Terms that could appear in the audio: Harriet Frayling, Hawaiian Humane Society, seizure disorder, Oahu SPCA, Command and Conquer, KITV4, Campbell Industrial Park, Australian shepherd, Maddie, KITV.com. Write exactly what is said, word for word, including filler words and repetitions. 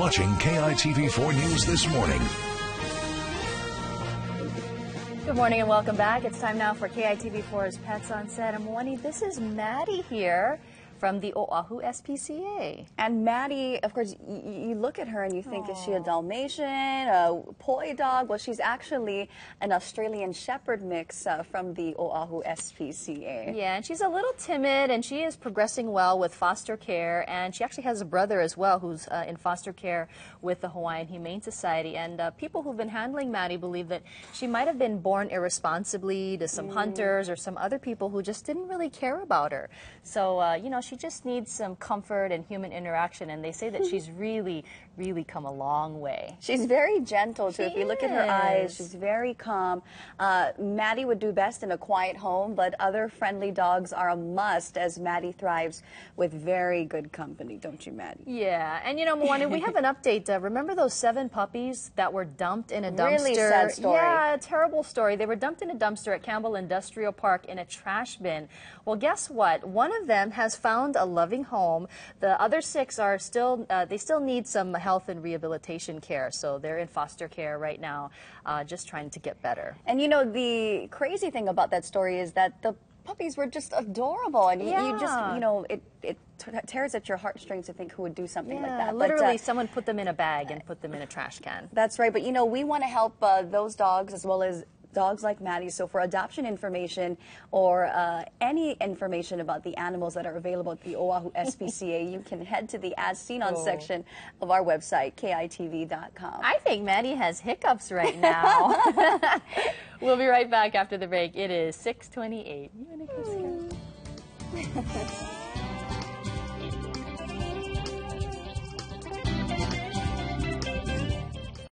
watching K I T V four News This Morning. Good morning and welcome back. It's time now for K I T V four's Pets on Set. I'm Wani. This is Maddie here from the Oahu S P C A. And Maddie, of course, you look at her and you think, aww, is she a Dalmatian, a poi dog? Well, she's actually an Australian shepherd mix uh, from the Oahu S P C A. Yeah, and she's a little timid, and she is progressing well with foster care, and she actually has a brother as well who's uh, in foster care with the Hawaiian Humane Society. And uh, people who've been handling Maddie believe that she might have been born irresponsibly to some mm. hunters or some other people who just didn't really care about her. So, uh, you know, she She just needs some comfort and human interaction, and they say that she's really, really come a long way. She's very gentle, too. She if you look is. at her eyes, she's very calm. Uh, Maddie would do best in a quiet home, but other friendly dogs are a must, as Maddie thrives with very good company, don't you, Maddie? Yeah, and you know, Moana, we have an update. Uh, remember those seven puppies that were dumped in a dumpster? Really sad story. Yeah, a terrible story. They were dumped in a dumpster at Campbell Industrial Park in a trash bin. Well, guess what? One of them has found a loving home. The other six are still, uh, they still need some health and rehabilitation care, so they're in foster care right now, uh, just trying to get better. And you know, the crazy thing about that story is that the puppies were just adorable, and yeah. you, you just, you know, it, it tears at your heartstrings to think who would do something yeah, like that. Literally, but, uh, someone put them in a bag and put them in a trash can. That's right, but you know, we want to help uh, those dogs as well as dogs like Maddie. So for adoption information or uh, any information about the animals that are available at the Oahu S P C A, you can head to the As Seen On oh. section of our website, K I T V dot com. I think Maddie has hiccups right now. We'll be right back after the break. It is six twenty-eight. You want to kiss him?